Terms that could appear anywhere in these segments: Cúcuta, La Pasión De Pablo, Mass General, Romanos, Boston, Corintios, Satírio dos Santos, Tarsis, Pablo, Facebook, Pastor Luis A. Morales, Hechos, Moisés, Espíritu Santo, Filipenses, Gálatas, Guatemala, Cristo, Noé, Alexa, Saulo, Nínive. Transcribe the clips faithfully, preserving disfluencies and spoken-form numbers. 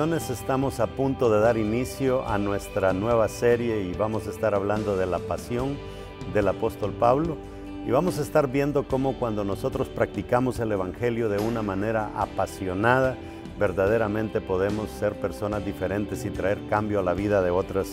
bendiciones, estamos a punto de dar inicio a nuestra nueva serie y vamos a estar hablando de la pasión del apóstol Pablo y vamos a estar viendo cómo cuando nosotros practicamos el evangelio de una manera apasionada, verdaderamente podemos ser personas diferentes y traer cambio a la vida de otras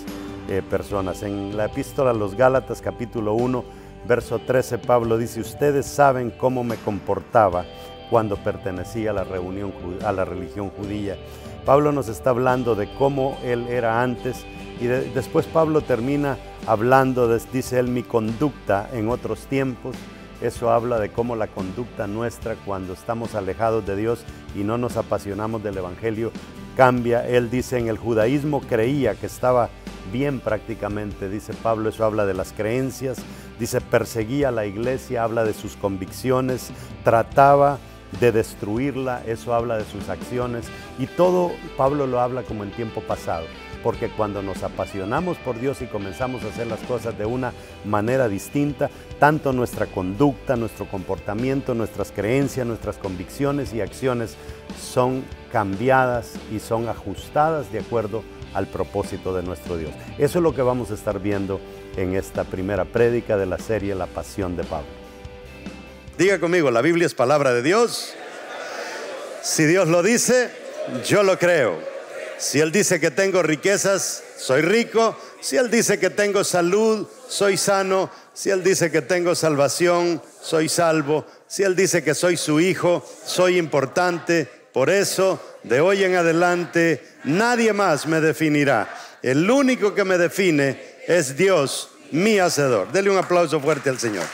eh, personas. En la epístola a los Gálatas capítulo uno, verso trece, Pablo dice: ustedes saben cómo me comportaba cuando pertenecía a la, reunión, a la religión judía. Pablo nos está hablando de cómo él era antes y de, después Pablo termina hablando, de, dice él, mi conducta en otros tiempos. Eso habla de cómo la conducta nuestra cuando estamos alejados de Dios y no nos apasionamos del evangelio cambia. Él dice, en el judaísmo creía que estaba bien prácticamente, dice Pablo, eso habla de las creencias. Dice, perseguía a la iglesia, habla de sus convicciones, trataba de destruirla, eso habla de sus acciones, y todo Pablo lo habla como en tiempo pasado, porque cuando nos apasionamos por Dios y comenzamos a hacer las cosas de una manera distinta, tanto nuestra conducta, nuestro comportamiento, nuestras creencias, nuestras convicciones y acciones son cambiadas y son ajustadas de acuerdo al propósito de nuestro Dios. Eso es lo que vamos a estar viendo en esta primera prédica de la serie La Pasión de Pablo. Diga conmigo, la Biblia es palabra de Dios. Si Dios lo dice, yo lo creo. Si Él dice que tengo riquezas, soy rico. Si Él dice que tengo salud, soy sano. Si Él dice que tengo salvación, soy salvo. Si Él dice que soy su hijo, soy importante. Por eso, de hoy en adelante, nadie más me definirá. El único que me define es Dios, mi hacedor. Dele un aplauso fuerte al Señor.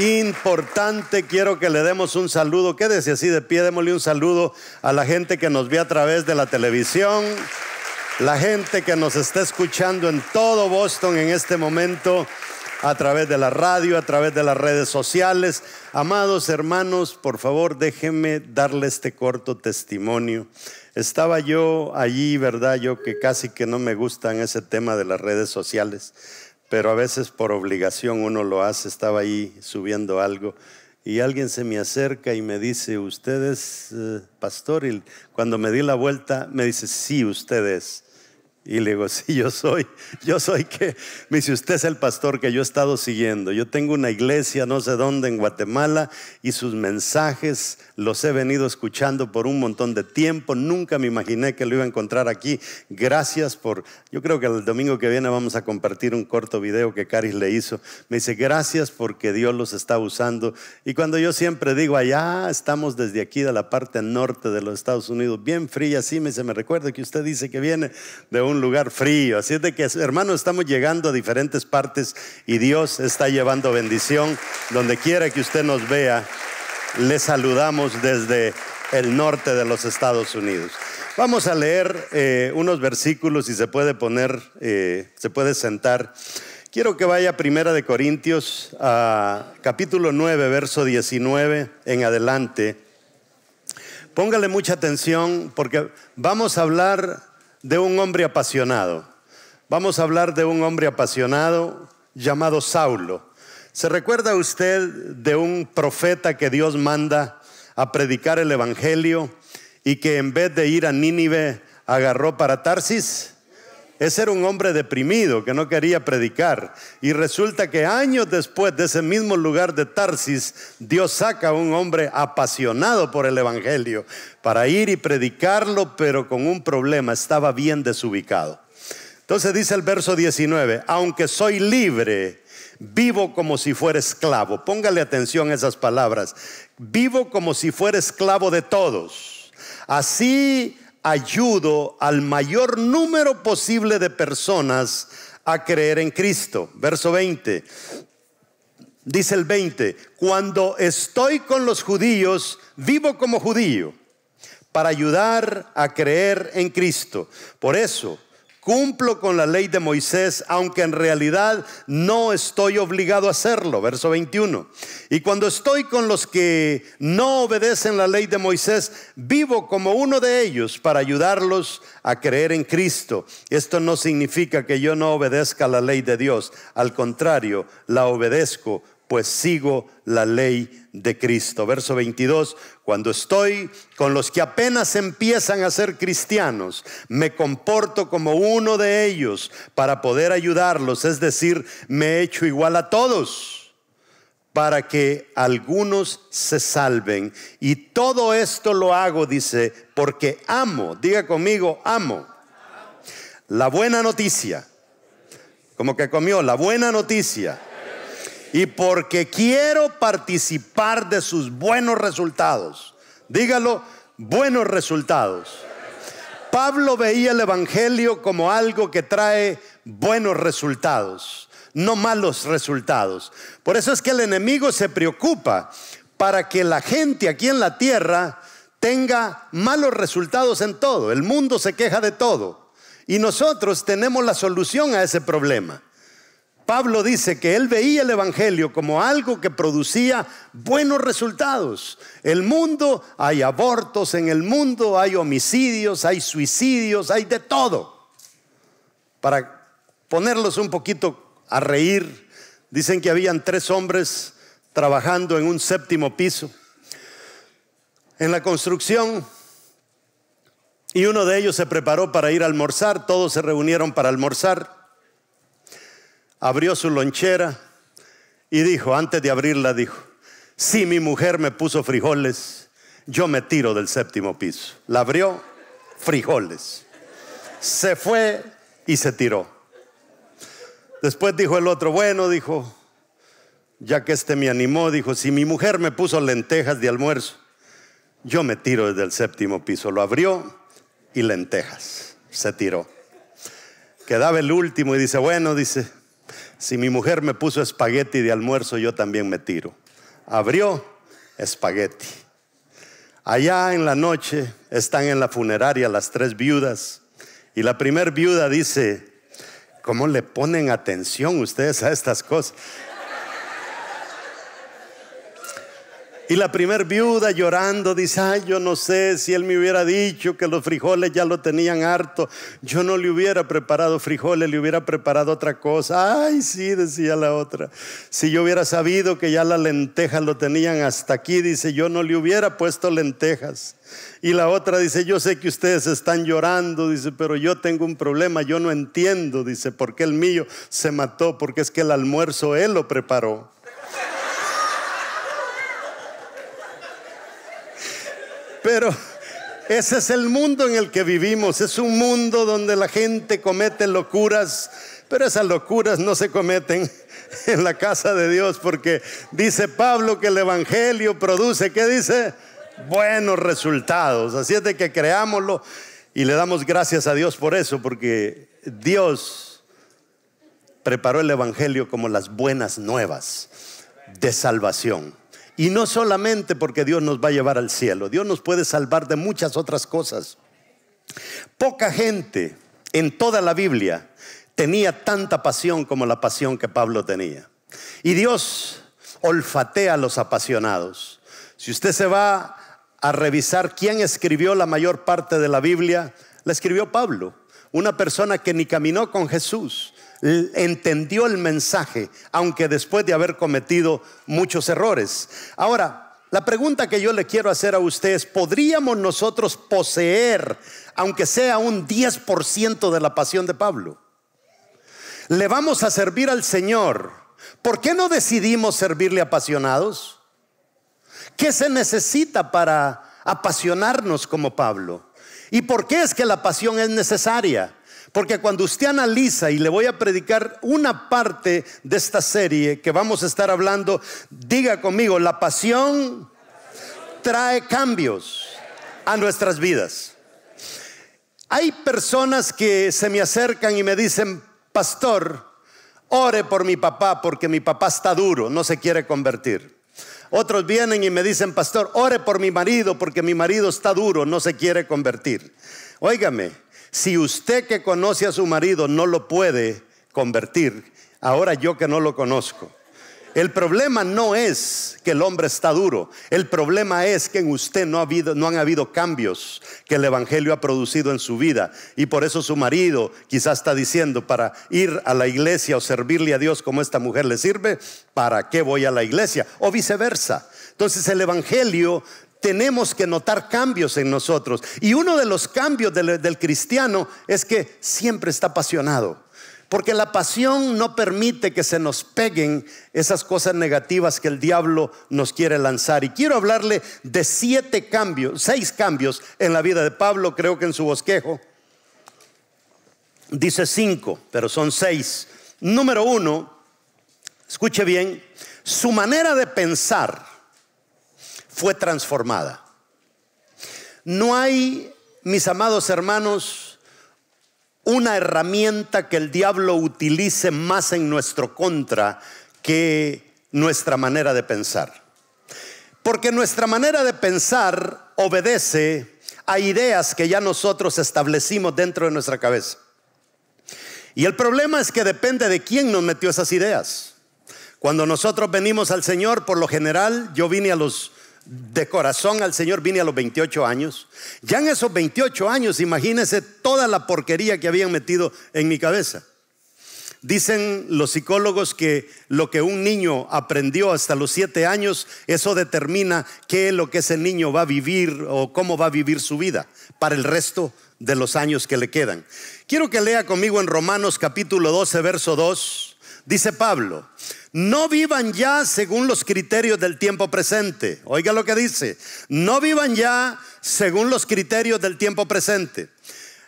Importante, quiero que le demos un saludo. Quédese así de pie, démosle un saludo a la gente que nos ve a través de la televisión, la gente que nos está escuchando en todo Boston en este momento, a través de la radio, a través de las redes sociales. Amados hermanos, por favor, déjenme darle este corto testimonio. Estaba yo allí, ¿verdad? Yo que casi que no me gustan ese tema de las redes sociales, pero a veces por obligación uno lo hace. Estaba ahí subiendo algo y alguien se me acerca y me dice: ¿usted es eh, pastor? Y cuando me di la vuelta me dice: sí, usted es. Y le digo: sí, yo soy. ¿Yo soy qué? Me dice: usted es el pastor que yo he estado siguiendo. Yo tengo una iglesia no sé dónde en Guatemala y sus mensajes los he venido escuchando por un montón de tiempo. Nunca me imaginé que lo iba a encontrar aquí. Gracias por... Yo creo que el domingo que viene vamos a compartir un corto video que Caris le hizo. Me dice: gracias porque Dios los está usando. Y cuando yo siempre digo, allá estamos desde aquí de la parte norte de los Estados Unidos, bien fría, sí, me dice, me recuerda que usted dice que viene de un lugar frío. Así es de que, hermanos, estamos llegando a diferentes partes y Dios está llevando bendición donde quiera que usted nos vea. Le saludamos desde el norte de los Estados Unidos. Vamos a leer eh, unos versículos y se puede poner, eh, se puede sentar. Quiero que vaya a Primera de Corintios a capítulo nueve, verso diecinueve en adelante. Póngale mucha atención porque vamos a hablar de un hombre apasionado. Vamos a hablar de un hombre apasionado llamado Saulo. ¿Se recuerda usted de un profeta que Dios manda a predicar el evangelio y que en vez de ir a Nínive agarró para Tarsis? Ese era un hombre deprimido que no quería predicar, y resulta que años después de ese mismo lugar de Tarsis, Dios saca a un hombre apasionado por el evangelio para ir y predicarlo, pero con un problema: estaba bien desubicado. Entonces dice el verso diecinueve: aunque soy libre, vivo como si fuera esclavo. Póngale atención a esas palabras: vivo como si fuera esclavo de todos, así ayudo al mayor número posible de personas a creer en Cristo. Verso veinte. Dice el veinte: cuando estoy con los judíos, vivo como judío para ayudar a creer en Cristo. Por eso cumplo con la ley de Moisés, aunque en realidad no estoy obligado a hacerlo. Verso veintiuno. Y cuando estoy con los que no obedecen la ley de Moisés, vivo como uno de ellos para ayudarlos a creer en Cristo. Esto no significa que yo no obedezca la ley de Dios. Al contrario, la obedezco pues sigo la ley de Cristo. Verso veintidós, cuando estoy con los que apenas empiezan a ser cristianos, me comporto como uno de ellos para poder ayudarlos, es decir, me he hecho igual a todos para que algunos se salven. Y todo esto lo hago, dice, porque amo, diga conmigo, amo. La buena noticia, como que comió, la buena noticia. Y porque quiero participar de sus buenos resultados. Dígalo, buenos resultados. Pablo veía el evangelio como algo que trae buenos resultados, no malos resultados. Por eso es que el enemigo se preocupa para que la gente aquí en la tierra tenga malos resultados en todo. El mundo se queja de todo. Y nosotros tenemos la solución a ese problema. Pablo dice que él veía el evangelio como algo que producía buenos resultados. El mundo, hay abortos en el mundo, hay homicidios, hay suicidios, hay de todo. Para ponerlos un poquito a reír, dicen que habían tres hombres trabajando en un séptimo piso, en la construcción, y uno de ellos se preparó para ir a almorzar. Todos se reunieron para almorzar. Abrió su lonchera y dijo, antes de abrirla dijo, si mi mujer me puso frijoles, yo me tiro del séptimo piso. La abrió, frijoles. Se fue y se tiró. Después dijo el otro, bueno, dijo, ya que este me animó, dijo, si mi mujer me puso lentejas de almuerzo, yo me tiro desde el séptimo piso. Lo abrió y lentejas. Se tiró. Quedaba el último y dice, bueno, dice, si mi mujer me puso espagueti de almuerzo, yo también me tiro. Abrió espagueti. Allá en la noche están en la funeraria las tres viudas. Y la primer viuda dice, ¿cómo le ponen atención ustedes a estas cosas? Y la primer viuda llorando dice, ay, yo no sé, si él me hubiera dicho que los frijoles ya lo tenían harto, yo no le hubiera preparado frijoles, le hubiera preparado otra cosa. Ay, sí, decía la otra, si yo hubiera sabido que ya las lentejas lo tenían hasta aquí, dice, yo no le hubiera puesto lentejas. Y la otra dice, yo sé que ustedes están llorando, dice, pero yo tengo un problema, yo no entiendo, dice, por qué el mío se mató, porque es que el almuerzo él lo preparó. Pero ese es el mundo en el que vivimos. Es un mundo donde la gente comete locuras, pero esas locuras no se cometen en la casa de Dios, porque dice Pablo que el evangelio produce, ¿qué dice? Buenos resultados. Así es de que creámoslo y le damos gracias a Dios por eso, porque Dios preparó el evangelio como las buenas nuevas de salvación. Y no solamente porque Dios nos va a llevar al cielo, Dios nos puede salvar de muchas otras cosas. Poca gente en toda la Biblia tenía tanta pasión como la pasión que Pablo tenía. Y Dios olfatea a los apasionados. Si usted se va a revisar quién escribió la mayor parte de la Biblia, la escribió Pablo, una persona que ni caminó con Jesús. Entendió el mensaje, aunque después de haber cometido muchos errores. Ahora, la pregunta que yo le quiero hacer a ustedes, ¿podríamos nosotros poseer, aunque sea un diez por ciento de la pasión de Pablo? ¿Le vamos a servir al Señor? ¿Por qué no decidimos servirle apasionados? ¿Qué se necesita para apasionarnos como Pablo? ¿Y por qué es que la pasión es necesaria? Porque cuando usted analiza, y le voy a predicar una parte de esta serie que vamos a estar hablando, diga conmigo, la pasión trae cambios a nuestras vidas. Hay personas que se me acercan y me dicen, pastor, ore por mi papá porque mi papá está duro, no se quiere convertir. Otros vienen y me dicen, pastor, ore por mi marido porque mi marido está duro, no se quiere convertir. Óigame, si usted que conoce a su marido no lo puede convertir, ahora yo que no lo conozco. El problema no es que el hombre está duro. El problema es que en usted no ha habido, no han habido cambios que el Evangelio ha producido en su vida. Y por eso su marido quizás está diciendo, para ir a la iglesia o servirle a Dios como esta mujer le sirve, ¿para qué voy a la iglesia? O viceversa. Entonces el Evangelio, tenemos que notar cambios en nosotros. Y uno de los cambios del, del cristiano es que siempre está apasionado. Porque la pasión no permite que se nos peguen esas cosas negativas que el diablo nos quiere lanzar. Y quiero hablarle de siete cambios, seis cambios en la vida de Pablo. Creo que en su bosquejo dice cinco, pero son seis. Número uno, escuche bien, su manera de pensar fue transformada. No hay, mis amados hermanos, una herramienta que el diablo utilice más en nuestro contra que nuestra manera de pensar. Porque nuestra manera de pensar obedece a ideas que ya nosotros establecimos dentro de nuestra cabeza. Y el problema es que depende de quién nos metió esas ideas. Cuando nosotros venimos al Señor, por lo general, yo vine a los... de corazón al Señor vine a los veintiocho años. Ya en esos veintiocho años, imagínense toda la porquería que habían metido en mi cabeza. Dicen los psicólogos que lo que un niño aprendió hasta los siete años, eso determina qué es lo que ese niño va a vivir o cómo va a vivir su vida para el resto de los años que le quedan. Quiero que lea conmigo en Romanos capítulo doce, verso dos. Dice Pablo: no vivan ya según los criterios del tiempo presente. Oiga lo que dice: no vivan ya según los criterios del tiempo presente.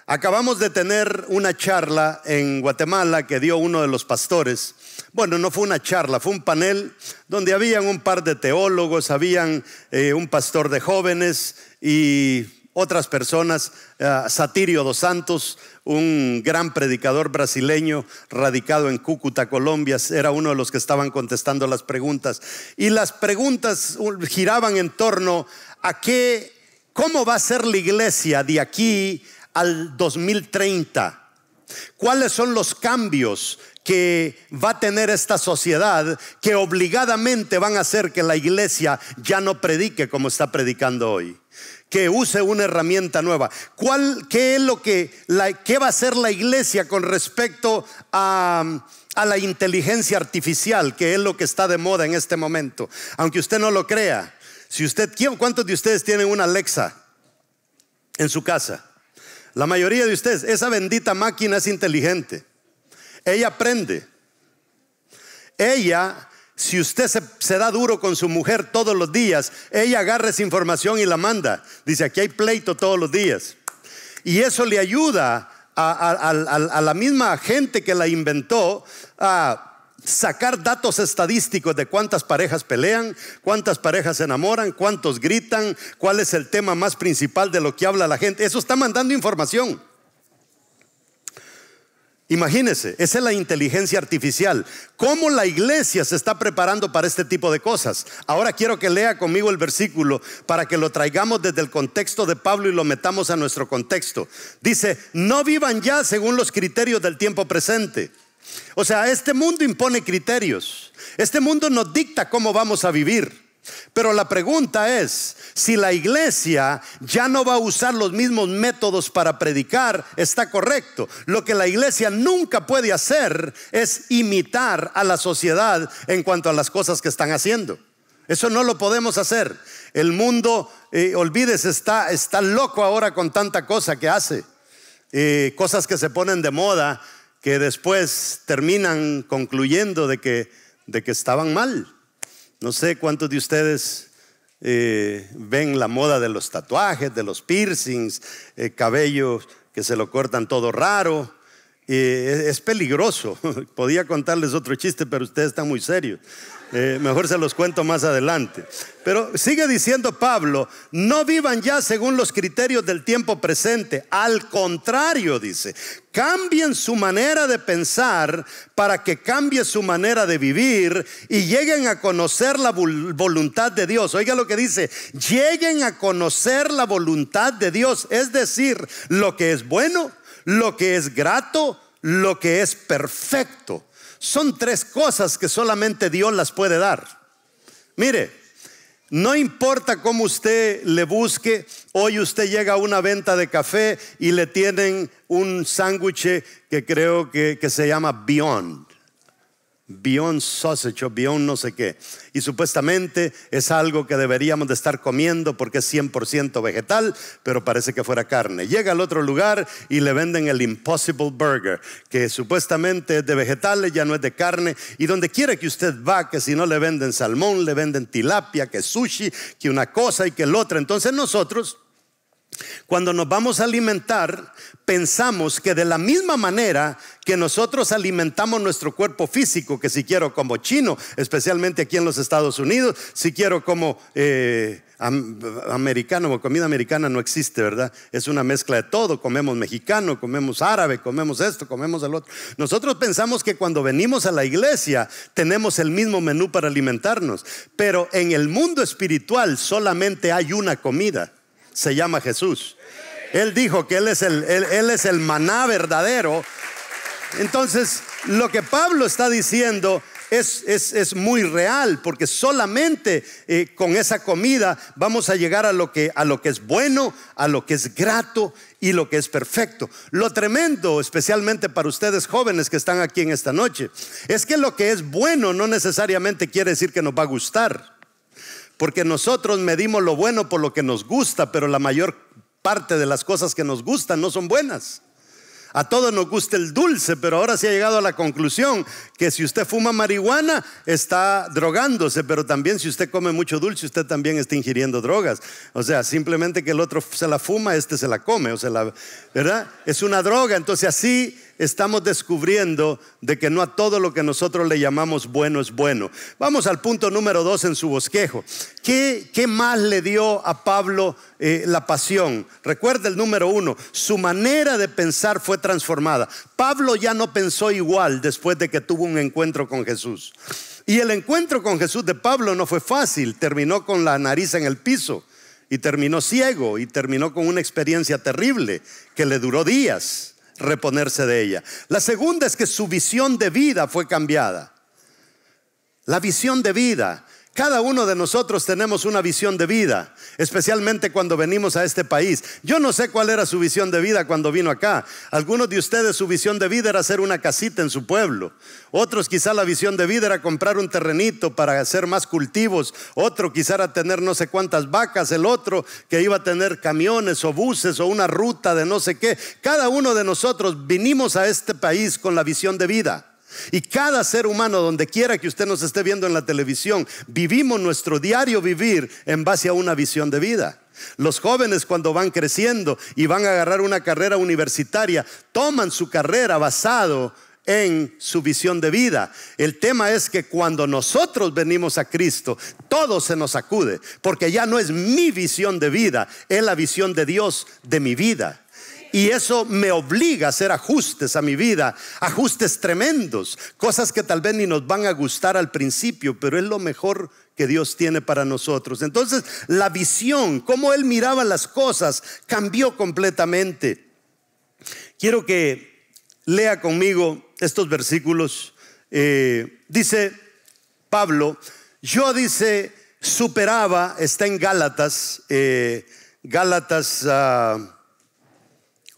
Acabamos de tener una charla en Guatemala que dio uno de los pastores. Bueno, no fue una charla, fue un panel donde habían un par de teólogos, habían eh, un pastor de jóvenes y otras personas. eh, Satírio dos Santos, un gran predicador brasileño radicado en Cúcuta, Colombia, era uno de los que estaban contestando las preguntas. Y las preguntas giraban en torno a qué, cómo va a ser la iglesia de aquí al dos mil treinta. ¿Cuáles son los cambios que va a tener esta sociedad que obligadamente van a hacer que la iglesia ya no predique como está predicando hoy? Que use una herramienta nueva. ¿Cuál, qué es lo que, la, qué va a hacer la iglesia con respecto a, a la inteligencia artificial, que es lo que está de moda en este momento? Aunque usted no lo crea, si usted, ¿cuántos de ustedes tienen una Alexa en su casa? La mayoría de ustedes. Esa bendita máquina es inteligente. Ella aprende. Ella... Si usted se, se da duro con su mujer todos los días, ella agarra esa información y la manda. Dice: aquí hay pleito todos los días. Y eso le ayuda a, a, a, a la misma gente que la inventó a sacar datos estadísticos de cuántas parejas pelean, cuántas parejas se enamoran, cuántos gritan, cuál es el tema más principal de lo que habla la gente. Eso está mandando información. Imagínense, esa es la inteligencia artificial. ¿Cómo la iglesia se está preparando para este tipo de cosas? Ahora quiero que lea conmigo el versículo para que lo traigamos desde el contexto de Pablo y lo metamos a nuestro contexto. Dice: no vivan ya según los criterios del tiempo presente. O sea, este mundo impone criterios. Este mundo nos dicta cómo vamos a vivir. Pero la pregunta es, si la iglesia ya no va a usar los mismos métodos para predicar, está correcto. Lo que la iglesia nunca puede hacer es imitar a la sociedad en cuanto a las cosas que están haciendo. Eso no lo podemos hacer. El mundo, eh, olvídese, está, está loco ahora con tanta cosa que hace. Eh, cosas que se ponen de moda que después terminan concluyendo de que, de que estaban mal. No sé cuántos de ustedes eh, ven la moda de los tatuajes, de los piercings, eh, cabellos que se lo cortan todo raro. Eh, es peligroso. Podía contarles otro chiste, pero ustedes están muy serios. Eh, mejor se los cuento más adelante. Pero sigue diciendo Pablo: no vivan ya según los criterios del tiempo presente. Al contrario, dice, cambien su manera de pensar para que cambie su manera de vivir y lleguen a conocer la voluntad de Dios. Oiga lo que dice: lleguen a conocer la voluntad de Dios, es decir, lo que es bueno, lo que es grato, lo que es perfecto. son tres cosas que solamente Dios las puede dar. Mire, no importa cómo usted le busque, hoy usted llega a una venta de café y le tienen un sándwich que creo que, que se llama Beyond. Beyond sausage o Beyond no sé qué. Y supuestamente es algo que deberíamos de estar comiendo porque es cien por ciento vegetal, pero parece que fuera carne. Llega al otro lugar y le venden el Impossible Burger, que supuestamente es de vegetales, ya no es de carne. Y donde quiera que usted va, que si no le venden salmón, le venden tilapia, que sushi, que una cosa y que el otra. Entonces nosotros, cuando nos vamos a alimentar, pensamos que de la misma manera que nosotros alimentamos nuestro cuerpo físico, que si quiero como chino, especialmente aquí en los Estados Unidos, si quiero como eh, americano, o comida americana no existe, ¿verdad? Es una mezcla de todo, comemos mexicano, comemos árabe, comemos esto, comemos el otro. Nosotros pensamos que cuando venimos a la iglesia tenemos el mismo menú para alimentarnos, pero en el mundo espiritual solamente hay una comida. Se llama Jesús. Él dijo que él es, el, él, él es el maná verdadero. Entonces lo que Pablo está diciendo es, es, es muy real, porque solamente eh, con esa comida vamos a llegar a lo, que, a lo que es bueno, a lo que es grato y lo que es perfecto. Lo tremendo, especialmente para ustedes jóvenes que están aquí en esta noche, es que lo que es bueno no necesariamente quiere decir que nos va a gustar, porque nosotros medimos lo bueno por lo que nos gusta, pero la mayor parte de las cosas que nos gustan no son buenas. A todos nos gusta el dulce, pero ahora se ha llegado a la conclusión que si usted fuma marihuana está drogándose, pero también si usted come mucho dulce usted también está ingiriendo drogas. O sea, simplemente que el otro se la fuma, este se la come, o se la, ¿verdad? Es una droga. Entonces así estamos descubriendo de que no a todo lo que nosotros le llamamos bueno es bueno. Vamos al punto número dos en su bosquejo. ¿Qué, qué más le dio a Pablo eh, la pasión? Recuerda el número uno, su manera de pensar fue transformada. Pablo ya no pensó igual después de que tuvo un encuentro con Jesús. Y el encuentro con Jesús de Pablo no fue fácil. Terminó con la nariz en el piso y terminó ciego y terminó con una experiencia terrible que le duró días reponerse de ella. La segunda es que su visión de vida fue cambiada. La visión de vida. Cada uno de nosotros tenemos una visión de vida, especialmente cuando venimos a este país. Yo no sé cuál era su visión de vida cuando vino acá. Algunos de ustedes su visión de vida era hacer una casita en su pueblo. Otros quizá la visión de vida era comprar un terrenito para hacer más cultivos. Otro quizá era tener no sé cuántas vacas. El otro que iba a tener camiones o buses o una ruta de no sé qué. Cada uno de nosotros vinimos a este país con la visión de vida. Y cada ser humano, donde quiera que usted nos esté viendo en la televisión, vivimos nuestro diario vivir en base a una visión de vida. Los jóvenes cuando van creciendo y van a agarrar una carrera universitaria, toman su carrera basado en su visión de vida. El tema es que cuando nosotros venimos a Cristo, todo se nos sacude, porque ya no es mi visión de vida, es la visión de Dios de mi vida. Y eso me obliga a hacer ajustes a mi vida, ajustes tremendos, cosas que tal vez ni nos van a gustar al principio, pero es lo mejor que Dios tiene para nosotros. Entonces la visión, cómo él miraba las cosas, cambió completamente. Quiero que lea conmigo estos versículos. eh, Dice Pablo, yo dice superaba, está en Gálatas, eh, Gálatas uh,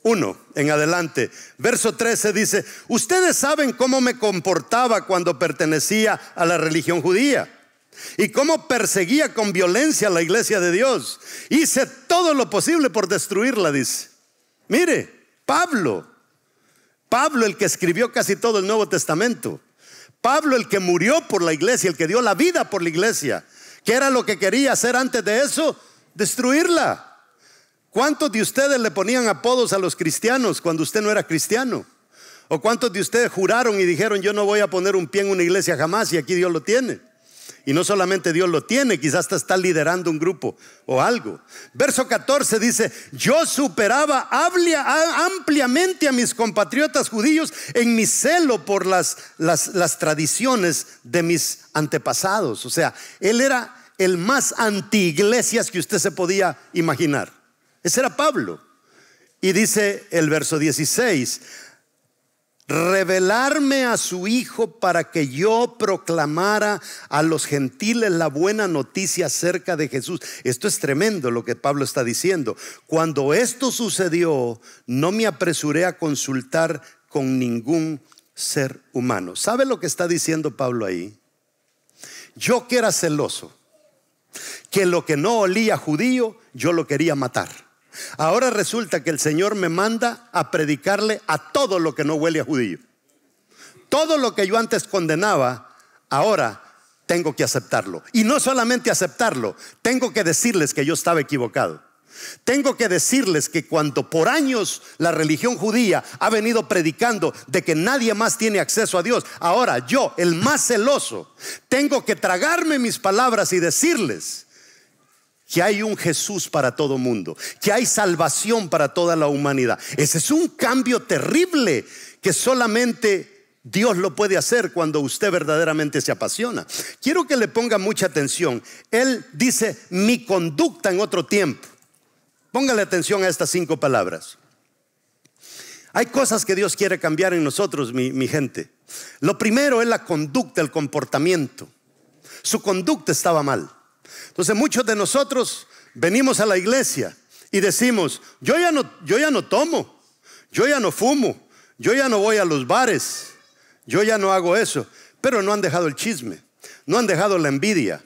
uno en adelante, verso trece dice: ustedes saben cómo me comportaba cuando pertenecía a la religión judía y cómo perseguía con violencia a la iglesia de Dios. Hice todo lo posible por destruirla, dice. Mire, Pablo, Pablo el que escribió casi todo el Nuevo Testamento, Pablo el que murió por la iglesia, el que dio la vida por la iglesia, ¿qué era lo que quería hacer antes de eso? Destruirla. ¿Cuántos de ustedes le ponían apodos a los cristianos cuando usted no era cristiano? ¿O cuántos de ustedes juraron y dijeron: yo no voy a poner un pie en una iglesia jamás, y aquí Dios lo tiene? Y no solamente Dios lo tiene, quizás hasta está liderando un grupo o algo. Verso catorce dice: yo superaba ampliamente a mis compatriotas judíos en mi celo por las, las, las tradiciones de mis antepasados. O sea, él era el más anti-iglesias que usted se podía imaginar. Ese era Pablo. Y dice el verso dieciséis: revelarme a su Hijo para que yo proclamara a los gentiles la buena noticia acerca de Jesús. Esto es tremendo lo que Pablo está diciendo. Cuando esto sucedió, no me apresuré a consultar con ningún ser humano. ¿Sabe lo que está diciendo Pablo ahí? Yo que era celoso, que lo que no olía judío, yo lo quería matar. Ahora resulta que el Señor me manda a predicarle a todo lo que no huele a judío. Todo lo que yo antes condenaba, ahora tengo que aceptarlo. Y no solamente aceptarlo, tengo que decirles que yo estaba equivocado. Tengo que decirles que cuando por años la religión judía ha venido predicando de que nadie más tiene acceso a Dios, ahora yo, el más celoso, tengo que tragarme mis palabras y decirles que hay un Jesús para todo mundo, que hay salvación para toda la humanidad. Ese es un cambio terrible que solamente Dios lo puede hacer cuando usted verdaderamente se apasiona. Quiero que le ponga mucha atención. Él dice mi conducta en otro tiempo. Póngale atención a estas cinco palabras. Hay cosas que Dios quiere cambiar en nosotros, mi, mi gente. Lo primero es la conducta, el comportamiento. Su conducta estaba mal. Entonces muchos de nosotros venimos a la iglesia y decimos, yo ya no, yo ya no tomo, yo ya no fumo, yo ya no voy a los bares, yo ya no hago eso. Pero no han dejado el chisme, no han dejado la envidia,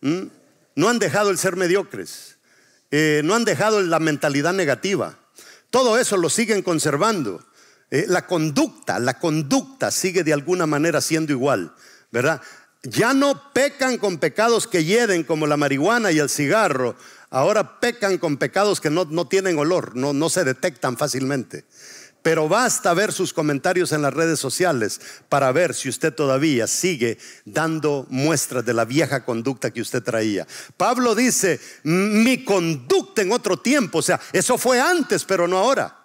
¿Mm? no han dejado el ser mediocres. Eh, no han dejado la mentalidad negativa. Todo eso lo siguen conservando. eh, La conducta, la conducta sigue de alguna manera siendo igual, ¿verdad? Ya no pecan con pecados que hieden como la marihuana y el cigarro. Ahora pecan con pecados que no, no tienen olor, no, no se detectan fácilmente. Pero basta ver sus comentarios en las redes sociales para ver si usted todavía sigue dando muestras de la vieja conducta que usted traía. Pablo dice, mi conducta en otro tiempo, o sea, eso fue antes, pero no ahora.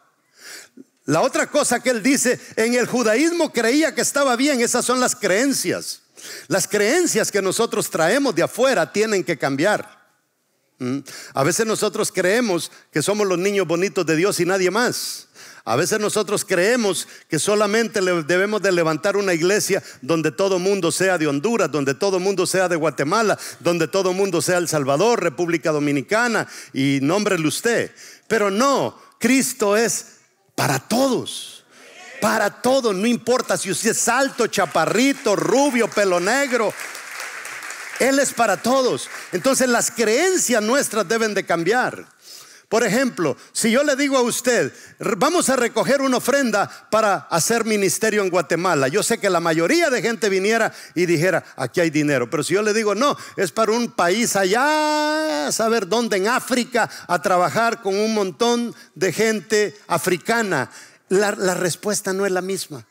La otra cosa que él dice, en el judaísmo creía que estaba bien. Esas son las creencias. Las creencias que nosotros traemos de afuera tienen que cambiar. A veces nosotros creemos que somos los niños bonitos de Dios y nadie más. A veces nosotros creemos que solamente debemos de levantar una iglesia donde todo mundo sea de Honduras, donde todo mundo sea de Guatemala, donde todo mundo sea El Salvador, República Dominicana y nómbrele usted. Pero no, Cristo es para todos. Para todos, no importa si usted es alto, chaparrito, rubio, pelo negro, Él es para todos. Entonces las creencias nuestras deben de cambiar. Por ejemplo, si yo le digo a usted, vamos a recoger una ofrenda para hacer ministerio en Guatemala, yo sé que la mayoría de gente viniera y dijera, aquí hay dinero. Pero si yo le digo, no, es para un país allá, a saber dónde, en África, a trabajar con un montón de gente africana, la, la respuesta no es la misma.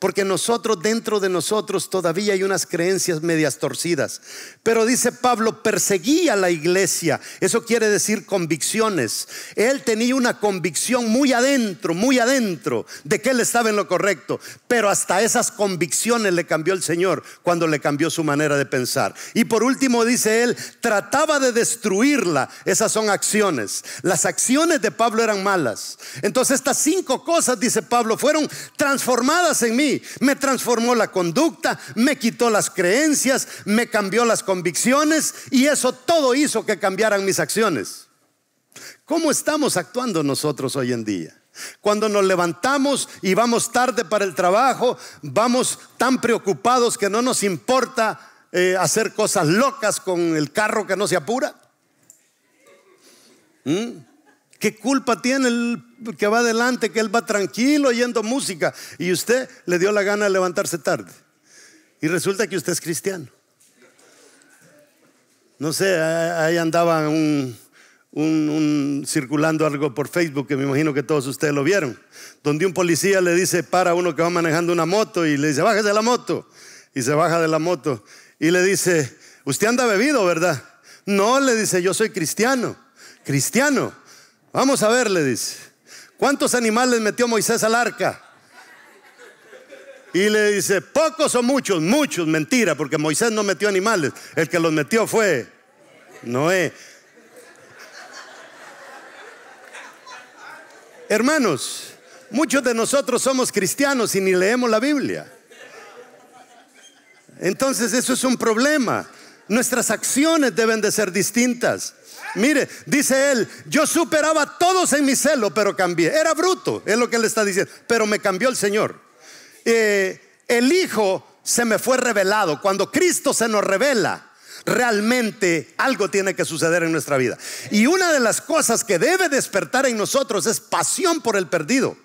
Porque nosotros, dentro de nosotros, todavía hay unas creencias medias torcidas. Pero dice Pablo, perseguía la iglesia. Eso quiere decir convicciones. Él tenía una convicción muy adentro, muy adentro, de que él estaba en lo correcto. Pero hasta esas convicciones le cambió el Señor cuando le cambió su manera de pensar. Y por último dice él, trataba de destruirla. Esas son acciones. Las acciones de Pablo eran malas. Entonces estas cinco cosas, dice Pablo, fueron transformadas en mí. Me transformó la conducta, me quitó las creencias, me cambió las convicciones, y eso todo hizo que cambiaran mis acciones. ¿Cómo estamos actuando nosotros hoy en día? Cuando nos levantamos y vamos tarde para el trabajo, vamos tan preocupados que no nos importa eh, hacer cosas locas con el carro que no se apura. ¿Mm? ¿Qué culpa tiene el que va adelante, que él va tranquilo oyendo música, y usted le dio la gana de levantarse tarde? Y resulta que usted es cristiano. No sé, ahí andaba un, un, un circulando algo por Facebook, que me imagino que todos ustedes lo vieron, donde un policía le dice, para uno que va manejando una moto, y le dice, bájese de la moto. Y se baja de la moto y le dice, usted anda bebido, ¿verdad? No, le dice, yo soy cristiano. Cristiano, vamos a ver, le dice, ¿cuántos animales metió Moisés al arca? Y le dice, ¿pocos o muchos? Muchos. Mentira, porque Moisés no metió animales. El que los metió fue Noé. Hermanos, muchos de nosotros somos cristianos y ni leemos la Biblia. Entonces eso es un problema. Nuestras acciones deben de ser distintas. Mire, dice él: yo superaba a todos en mi celo, pero cambié. Era bruto, es lo que él está diciendo, pero me cambió el Señor. eh, El Hijo se me fue revelado. Cuando Cristo se nos revela, realmente algo tiene que suceder en nuestra vida. Y una de las cosas que debe despertar en nosotros es pasión por el perdido.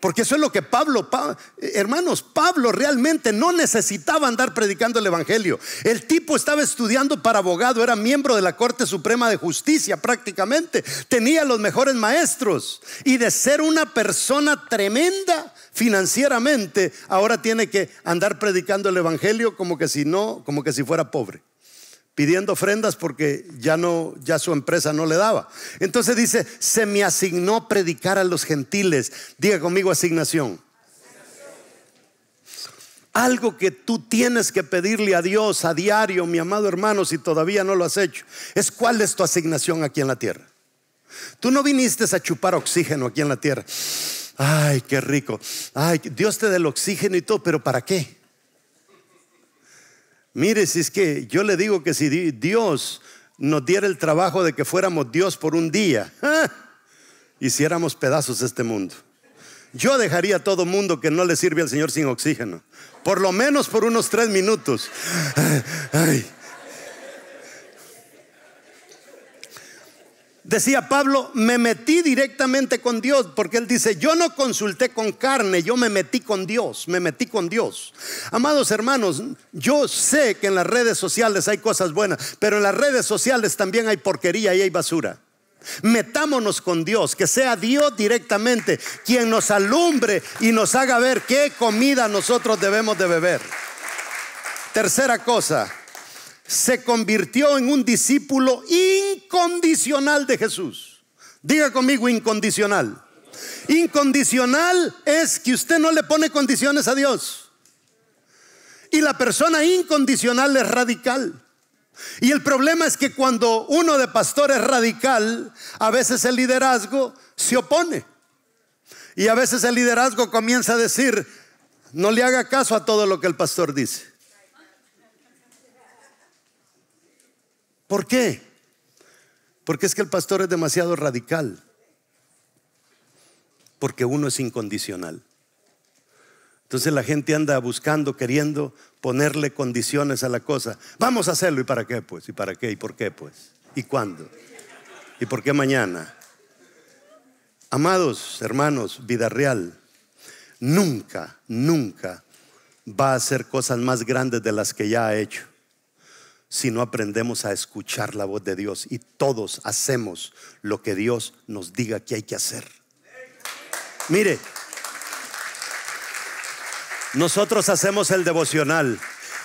Porque eso es lo que Pablo, pa, hermanos, Pablo realmente no necesitaba andar predicando el evangelio. El tipo estaba estudiando para abogado, era miembro de la Corte Suprema de Justicia prácticamente, tenía los mejores maestros, y de ser una persona tremenda financieramente, ahora tiene que andar predicando el evangelio como que si no, como que si fuera pobre, pidiendo ofrendas porque ya no, ya su empresa no le daba. Entonces dice: se me asignó predicar a los gentiles. Diga conmigo: asignación. Algo que tú tienes que pedirle a Dios a diario, mi amado hermano, si todavía no lo has hecho, es: ¿cuál es tu asignación aquí en la tierra? Tú no viniste a chupar oxígeno aquí en la tierra. Ay, qué rico. Ay, Dios te dé el oxígeno y todo, pero ¿para qué? Mire, si es que yo le digo que si Dios nos diera el trabajo de que fuéramos Dios por un día, ¿eh? hiciéramos pedazos este mundo. Yo dejaría a todo mundo que no le sirve al Señor sin oxígeno, por lo menos por unos tres minutos. Ay, ay. Decía Pablo: me metí directamente con Dios, porque él dice: yo no consulté con carne, yo me metí con Dios, me metí con Dios. Amados hermanos, yo sé que en las redes sociales hay cosas buenas, pero en las redes sociales también hay porquería y hay basura. Metámonos con Dios, que sea Dios directamente quien nos alumbre y nos haga ver qué comida nosotros debemos de beber. Tercera cosa: se convirtió en un discípulo incondicional de Jesús. Diga conmigo: incondicional. Incondicional es que usted no le pone condiciones a Dios. Y la persona incondicional es radical. Y el problema es que cuando uno de pastor es radical, a veces el liderazgo se opone. Y a veces el liderazgo comienza a decir: no le haga caso a todo lo que el pastor dice. ¿Por qué? Porque es que el pastor es demasiado radical. Porque uno es incondicional. Entonces la gente anda buscando, queriendo ponerle condiciones a la cosa. Vamos a hacerlo. ¿Y para qué, pues? ¿Y para qué? ¿Y por qué, pues? ¿Y cuándo? ¿Y por qué mañana? Amados hermanos, vida real, nunca, nunca va a hacer cosas más grandes de las que ya ha hecho si no aprendemos a escuchar la voz de Dios y todos hacemos lo que Dios nos diga que hay que hacer. Mire, nosotros hacemos el devocional,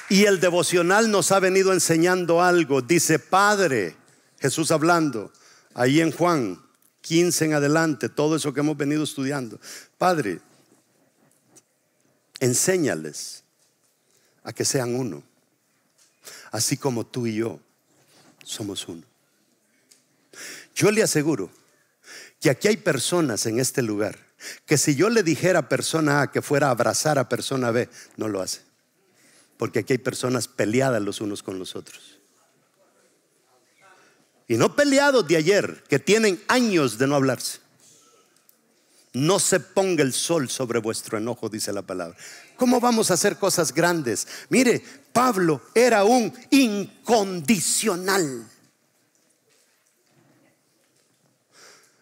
y el devocional nos ha venido enseñando algo. Dice: Padre, Jesús hablando ahí en Juan quince en adelante, todo eso que hemos venido estudiando: Padre, enséñales a que sean uno, así como tú y yo somos uno. Yo le aseguro que aquí hay personas en este lugar que si yo le dijera a persona A que fuera a abrazar a persona B, no lo hace. Porque aquí hay personas peleadas los unos con los otros. Y no peleados de ayer, que tienen años de no hablarse. No se ponga el sol sobre vuestro enojo, dice la palabra. ¿Cómo vamos a hacer cosas grandes? Mire, Pablo era un incondicional.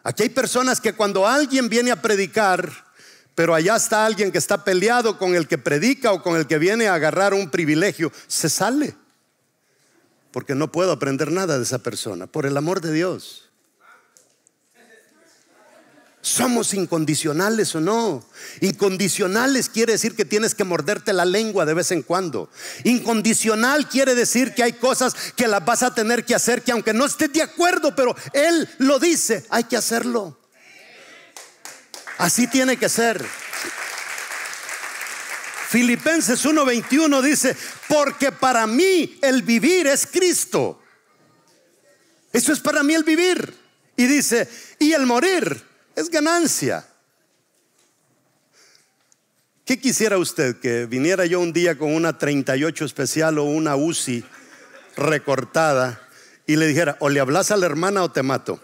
Aquí hay personas que cuando alguien viene a predicar, pero allá está alguien que está peleado con el que predica o con el que viene a agarrar un privilegio, se sale. Porque no puedo aprender nada de esa persona, por el amor de Dios. ¿Somos incondicionales o no? Incondicionales quiere decir que tienes que morderte la lengua de vez en cuando. Incondicional quiere decir que hay cosas que las vas a tener que hacer, que aunque no estés de acuerdo, pero Él lo dice, hay que hacerlo. Así tiene que ser. Filipenses uno veintiuno dice: porque para mí el vivir es Cristo. Eso es para mí el vivir. Y dice: y el morir es ganancia. ¿Qué quisiera usted? ¿Que viniera yo un día con una treinta y ocho especial o una U C I recortada y le dijera, o le hablas a la hermana o te mato?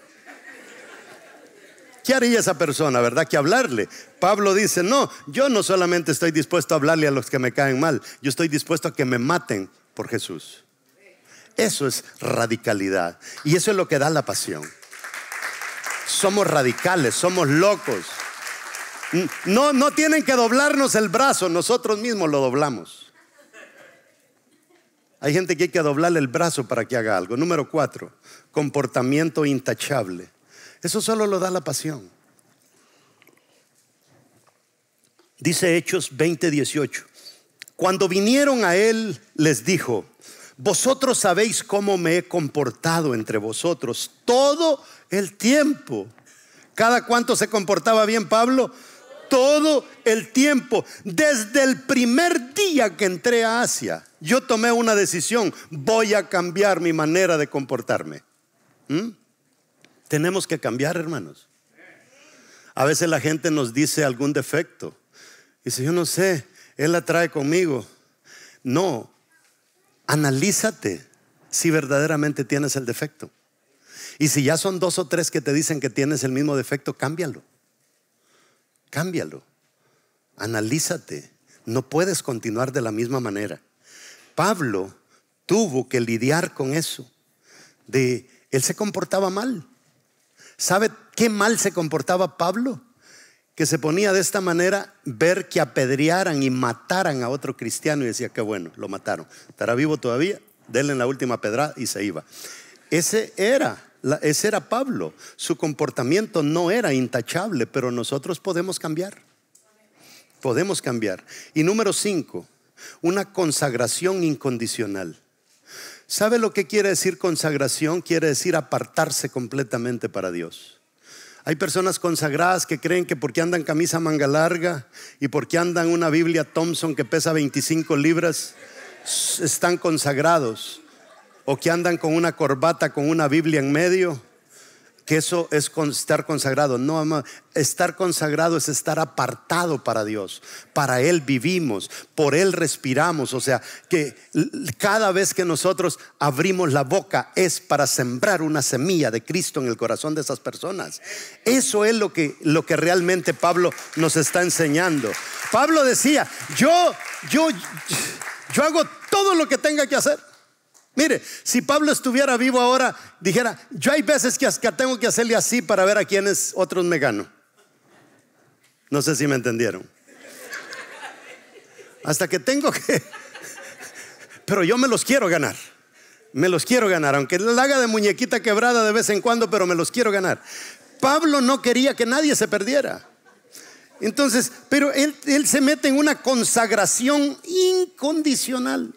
¿Qué haría esa persona, verdad? Que hablarle. Pablo dice, no, yo no solamente estoy dispuesto a hablarle a los que me caen mal, yo estoy dispuesto a que me maten por Jesús. Eso es radicalidad. Y eso es lo que da la pasión. Somos radicales, somos locos. No, no tienen que doblarnos el brazo, nosotros mismos lo doblamos. Hay gente que hay que doblarle el brazo para que haga algo. Número cuatro, comportamiento intachable. Eso solo lo da la pasión. Dice Hechos veinte, dieciocho. Cuando vinieron a él, les dijo: vosotros sabéis cómo me he comportado entre vosotros todo el tiempo. ¿Cada cuánto se comportaba bien Pablo? Todo el tiempo. Desde el primer día que entré a Asia, yo tomé una decisión: voy a cambiar mi manera de comportarme. ¿Mm? Tenemos que cambiar, hermanos. A veces la gente nos dice algún defecto. Dice, yo no sé, él la trae conmigo. No, analízate si verdaderamente tienes el defecto. Y si ya son dos o tres que te dicen que tienes el mismo defecto, cámbialo. Cámbialo. Analízate. No puedes continuar de la misma manera. Pablo tuvo que lidiar con eso. De, él se comportaba mal. ¿Sabe qué mal se comportaba Pablo? Que se ponía de esta manera, ver que apedrearan y mataran a otro cristiano y decía, qué bueno, lo mataron. ¿Estará vivo todavía? Denle la última pedrada y se iba. Ese era, ese era Pablo. Su comportamiento no era intachable, pero nosotros podemos cambiar. Podemos cambiar. Y número cinco, una consagración incondicional. ¿Sabe lo que quiere decir consagración? Quiere decir apartarse completamente para Dios. Hay personas consagradas que creen que porque andan camisa manga larga y porque andan una Biblia Thompson que pesa veinticinco libras, están consagrados. O que andan con una corbata, con una Biblia en medio, que eso es estar consagrado. No, amado. Estar consagrado es estar apartado para Dios. Para Él vivimos, por Él respiramos. O sea, que cada vez que nosotros abrimos la boca es para sembrar una semilla de Cristo en el corazón de esas personas. Eso es lo que, lo que realmente Pablo nos está enseñando. Pablo decía, yo, yo, yo hago todo lo que tenga que hacer. Mire, si Pablo estuviera vivo ahora, dijera, yo hay veces que tengo que hacerle así para ver a quiénes otros me gano. No sé si me entendieron. Hasta que tengo que, pero yo me los quiero ganar. Me los quiero ganar, aunque la haga de muñequita quebrada de vez en cuando, pero me los quiero ganar. Pablo no quería que nadie se perdiera. Entonces, pero él, él se mete en una consagración incondicional.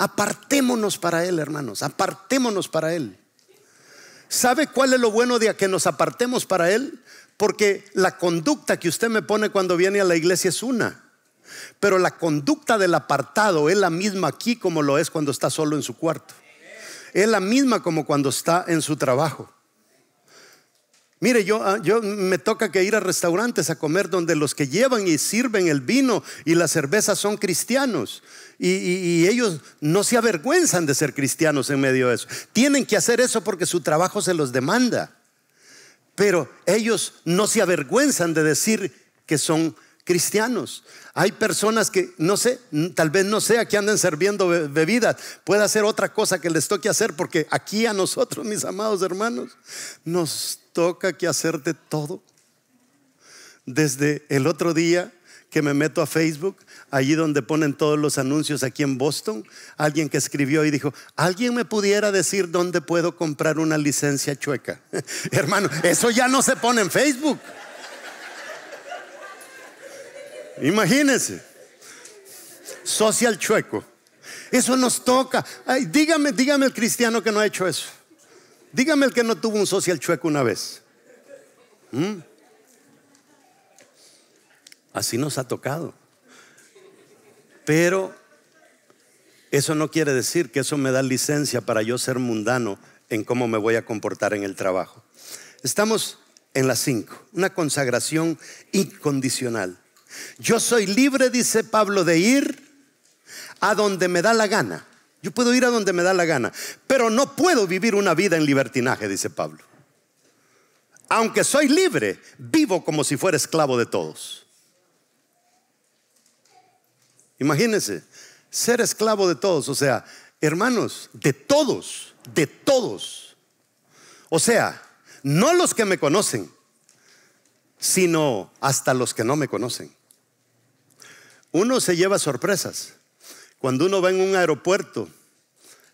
Apartémonos para Él, hermanos. Apartémonos para Él. ¿Sabe cuál es lo bueno de que nos apartemos para Él? Porque la conducta que usted me pone cuando viene a la iglesia es una, pero la conducta del apartado es la misma aquí como lo es cuando está solo en su cuarto. Es la misma como cuando está en su trabajo. Mire, yo, yo me toca que ir a restaurantes a comer donde los que llevan y sirven el vino y la cerveza son cristianos. Y, y, y ellos no se avergüenzan de ser cristianos en medio de eso. Tienen que hacer eso porque su trabajo se los demanda. Pero ellos no se avergüenzan de decir que son cristianos. Hay personas que, no sé, tal vez no sea que anden sirviendo bebidas. Puede hacer otra cosa que les toque hacer, porque aquí a nosotros, mis amados hermanos, nos toca que hacer de todo. Desde el otro día que me meto a Facebook, allí donde ponen todos los anuncios aquí en Boston, alguien que escribió y dijo, ¿alguien me pudiera decir dónde puedo comprar una licencia chueca? Hermano, eso ya no se pone en Facebook. Imagínense, social chueco. Eso nos toca. Ay, dígame, dígame el cristiano que no ha hecho eso. Dígame el que no tuvo un social chueco una vez. ¿Mm? Así nos ha tocado. Pero eso no quiere decir que eso me da licencia para yo ser mundano en cómo me voy a comportar en el trabajo. Estamos en las cinco. Una consagración incondicional. Yo soy libre, dice Pablo, de ir a donde me da la gana. Yo puedo ir a donde me da la gana, pero no puedo vivir una vida en libertinaje, dice Pablo. Aunque soy libre, vivo como si fuera esclavo de todos. Imagínense, ser esclavo de todos, o sea, hermanos, de todos, de todos. O sea, no los que me conocen, sino hasta los que no me conocen. Uno se lleva sorpresas. Cuando uno va en un aeropuerto,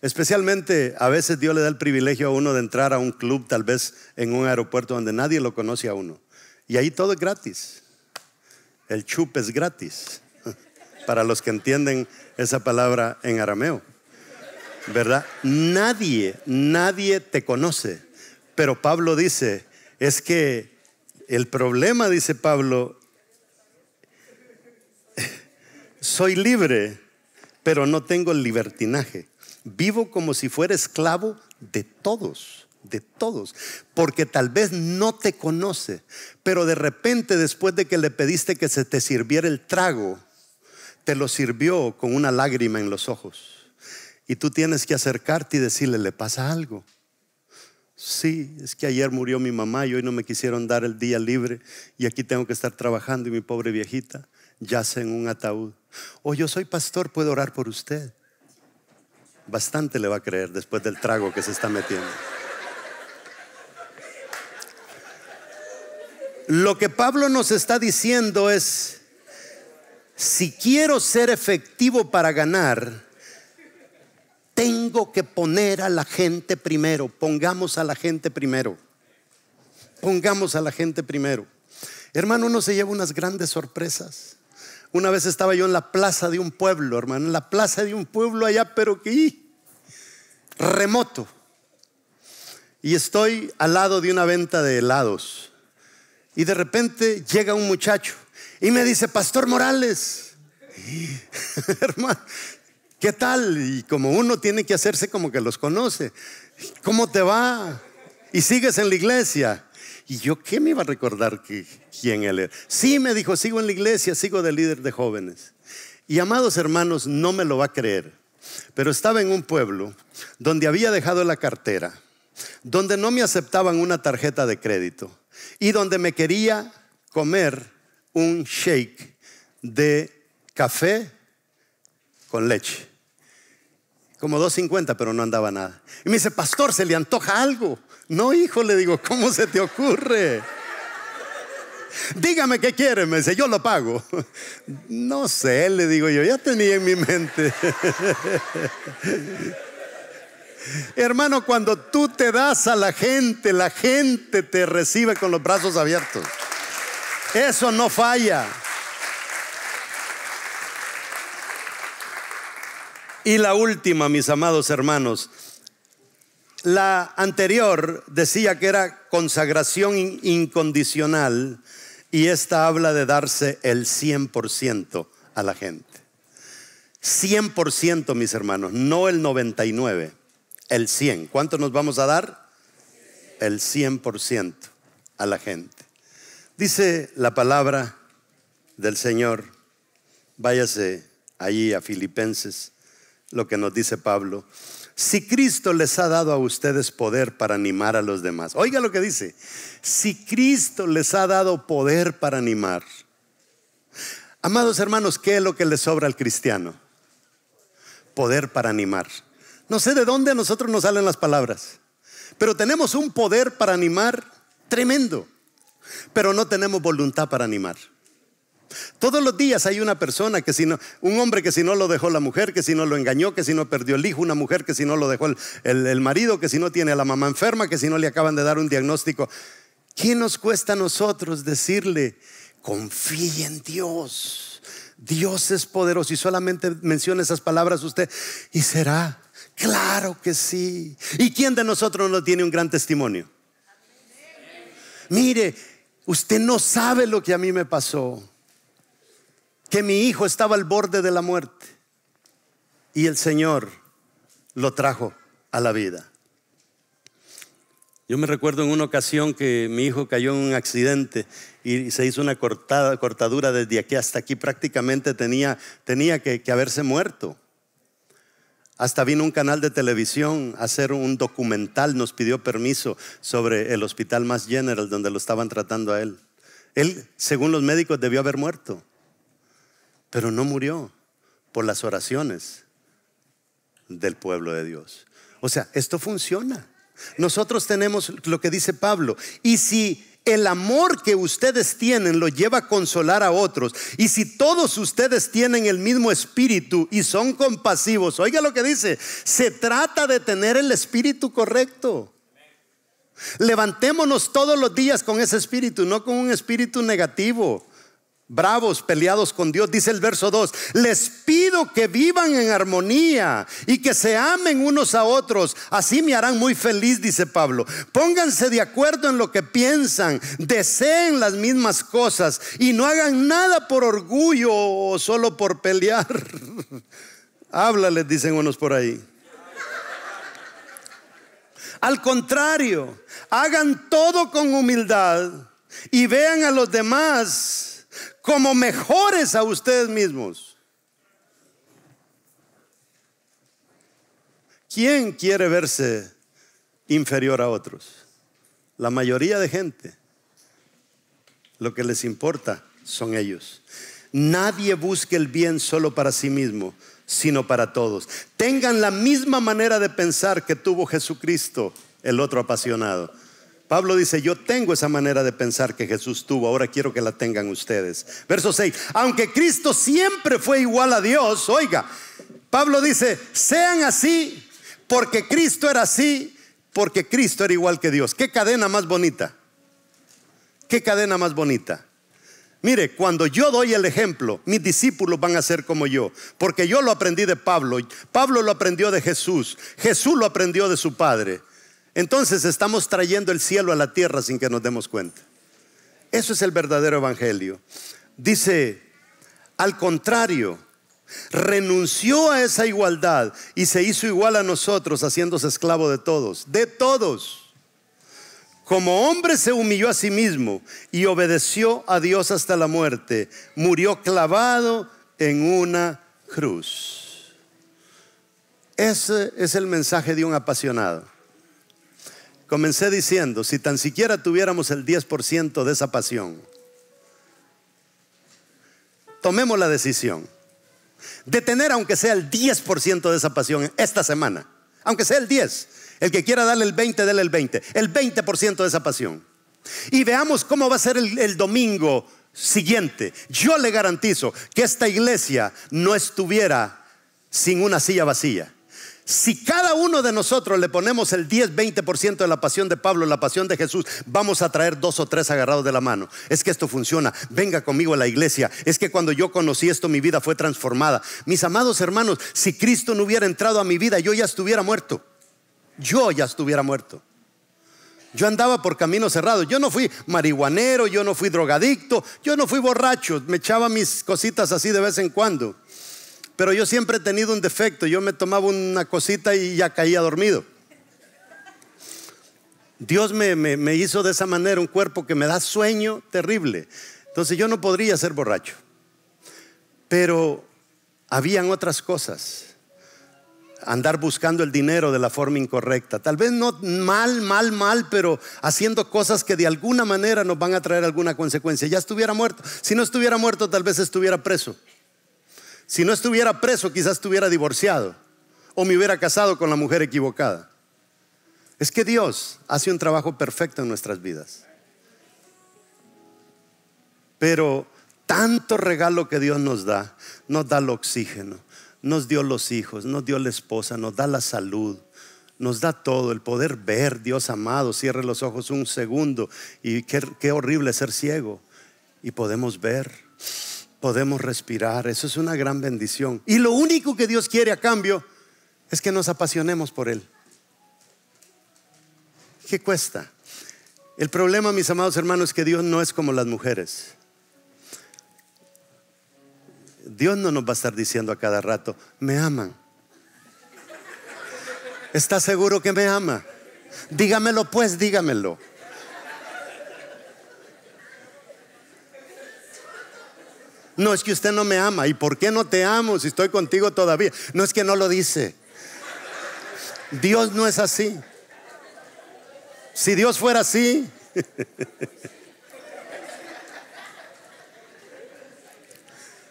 especialmente a veces Dios le da el privilegio a uno de entrar a un club, tal vez en un aeropuerto donde nadie lo conoce a uno. Y ahí todo es gratis. El chup es gratis. Para los que entienden esa palabra en arameo, ¿verdad? Nadie, nadie te conoce. Pero Pablo dice, es que el problema, dice Pablo, soy libre, pero no tengo el libertinaje. Vivo como si fuera esclavo de todos, de todos. Porque tal vez no te conoce, pero de repente después de que le pediste que se te sirviera el trago, te lo sirvió con una lágrima en los ojos. Y tú tienes que acercarte y decirle, ¿le pasa algo? Sí, es que ayer murió mi mamá y hoy no me quisieron dar el día libre y aquí tengo que estar trabajando y mi pobre viejita yace en un ataúd. O yo soy pastor, puedo orar por usted. Bastante le va a creer después del trago que se está metiendo. Lo que Pablo nos está diciendo es, si quiero ser efectivo para ganar, tengo que poner a la gente primero. Pongamos a la gente primero. Pongamos a la gente primero. Hermano, uno se lleva unas grandes sorpresas. Una vez estaba yo en la plaza de un pueblo, hermano, en la plaza de un pueblo allá, pero que remoto. Y estoy al lado de una venta de helados. Y de repente llega un muchacho y me dice, Pastor Morales, hermano, ¿qué tal? Y como uno tiene que hacerse como que los conoce, ¿cómo te va? ¿Y sigues en la iglesia? Y yo, ¿qué me iba a recordar que, quién él era? Sí, me dijo, sigo en la iglesia, sigo de líder de jóvenes. Y amados hermanos, no me lo va a creer, pero estaba en un pueblo donde había dejado la cartera, donde no me aceptaban una tarjeta de crédito y donde me quería comer un shake de café con leche, como dos cincuenta, pero no andaba nada. Y me dice, pastor, ¿se le antoja algo? No, hijo, le digo, ¿cómo se te ocurre? Dígame qué quiere, me dice, yo lo pago. No sé, le digo yo, ya tenía en mi mente. Hermano, cuando tú te das a la gente, la gente te recibe con los brazos abiertos. Eso no falla. Y la última, mis amados hermanos, la anterior decía que era consagración incondicional y esta habla de darse el cien por ciento a la gente. cien por ciento, mis hermanos, no el noventa y nueve, el cien. ¿Cuánto nos vamos a dar? El cien por ciento a la gente. Dice la palabra del Señor, váyase allí a Filipenses, lo que nos dice Pablo. Si Cristo les ha dado a ustedes poder para animar a los demás. Oiga lo que dice. Si Cristo les ha dado poder para animar. Amados hermanos, ¿qué es lo que le sobra al cristiano? Poder para animar. No sé de dónde a nosotros nos salen las palabras, pero tenemos un poder para animar tremendo, pero no tenemos voluntad para animar. Todos los días hay una persona que si no, un hombre que si no lo dejó la mujer, que si no lo engañó, que si no perdió el hijo, una mujer que si no lo dejó el, el, el marido, que si no tiene a la mamá enferma, que si no le acaban de dar un diagnóstico. ¿Qué nos cuesta a nosotros decirle, confíe en Dios? Dios es poderoso. Y solamente menciona esas palabras usted, ¿y será? Claro que sí. ¿Y quién de nosotros no tiene un gran testimonio? Mire, usted no sabe lo que a mí me pasó. Que mi hijo estaba al borde de la muerte y el Señor lo trajo a la vida. Yo me recuerdo en una ocasión que mi hijo cayó en un accidente y se hizo una cortada, cortadura desde aquí hasta aquí. Prácticamente tenía, tenía que, que haberse muerto. Hasta vino un canal de televisión a hacer un documental, nos pidió permiso sobre el hospital Mass General donde lo estaban tratando a él. Él, según los médicos, debió haber muerto, pero no murió por las oraciones del pueblo de Dios. O sea, esto funciona. Nosotros tenemos lo que dice Pablo: y si el amor que ustedes tienen lo lleva a consolar a otros, y si todos ustedes tienen el mismo espíritu y son compasivos, oiga lo que dice, se trata de tener el espíritu correcto. Levantémonos todos los días con ese espíritu, no con un espíritu negativo, bravos, peleados con Dios. Dice el verso dos: les pido que vivan en armonía y que se amen unos a otros, así me harán muy feliz. Dice Pablo: pónganse de acuerdo en lo que piensan, deseen las mismas cosas y no hagan nada por orgullo o solo por pelear. Háblales, dicen unos por ahí. Al contrario, hagan todo con humildad y vean a los demás como mejores a ustedes mismos. ¿Quién quiere verse inferior a otros? La mayoría de gente. Lo que les importa son ellos. Nadie busque el bien solo para sí mismo, sino para todos. Tengan la misma manera de pensar que tuvo Jesucristo, el otro apasionado. Pablo dice: yo tengo esa manera de pensar que Jesús tuvo, ahora quiero que la tengan ustedes. Verso seis: aunque Cristo siempre fue igual a Dios, oiga, Pablo dice: sean así porque Cristo era así, porque Cristo era igual que Dios. ¿Qué cadena más bonita? ¿Qué cadena más bonita? Mire, cuando yo doy el ejemplo, mis discípulos van a ser como yo, porque yo lo aprendí de Pablo, Pablo lo aprendió de Jesús, Jesús lo aprendió de su Padre. Entonces estamos trayendo el cielo a la tierra sin que nos demos cuenta. Eso es el verdadero evangelio. Dice: al contrario, renunció a esa igualdad y se hizo igual a nosotros, haciéndose esclavo de todos, de todos. Como hombre se humilló a sí mismo y obedeció a Dios hasta la muerte. Murió clavado en una cruz. Ese es el mensaje de un apasionado. Comencé diciendo: si tan siquiera tuviéramos el diez por ciento de esa pasión. Tomemos la decisión de tener aunque sea el diez por ciento de esa pasión esta semana. Aunque sea el diez por ciento. El que quiera darle el veinte por ciento, dale el veinte por ciento. El veinte por ciento de esa pasión. Y veamos cómo va a ser el, el domingo siguiente. Yo le garantizo que esta iglesia no estuviera sin una silla vacía. Si cada uno de nosotros le ponemos el diez, veinte por ciento de la pasión de Pablo, la pasión de Jesús, vamos a traer dos o tres agarrados de la mano. Es que esto funciona. Venga conmigo a la iglesia. Es que cuando yo conocí esto, mi vida fue transformada. Mis amados hermanos, si Cristo no hubiera entrado a mi vida, yo ya estuviera muerto. Yo ya estuviera muerto. Yo andaba por caminos cerrados. Yo no fui marihuanero, yo no fui drogadicto, yo no fui borracho. Me echaba mis cositas así de vez en cuando. Pero yo siempre he tenido un defecto. Yo me tomaba una cosita y ya caía dormido. Dios me, me, me hizo de esa manera un cuerpo que me da sueño terrible. Entonces yo no podría ser borracho. Pero habían otras cosas. Andar buscando el dinero de la forma incorrecta. Tal vez no mal, mal, mal, pero haciendo cosas que de alguna manera nos van a traer alguna consecuencia. Ya estuviera muerto. Si no estuviera muerto, tal vez estuviera preso. Si no estuviera preso, quizás estuviera divorciado o me hubiera casado con la mujer equivocada. Es que Dios hace un trabajo perfecto en nuestras vidas. Pero tanto regalo que Dios nos da, nos da el oxígeno, nos dio los hijos, nos dio la esposa, nos da la salud, nos da todo, el poder ver. Dios amado, cierre los ojos un segundo y qué, qué horrible ser ciego, y podemos ver. Podemos respirar, eso es una gran bendición. Y lo único que Dios quiere a cambio es que nos apasionemos por Él. ¿Qué cuesta? El problema, mis amados hermanos, es que Dios no es como las mujeres. Dios no nos va a estar diciendo a cada rato: me aman. ¿Estás seguro que me ama? Dígamelo pues, dígamelo. No, es que usted no me ama. ¿Y por qué no te amo si estoy contigo todavía? No, es que no lo dice. Dios no es así. Si Dios fuera así.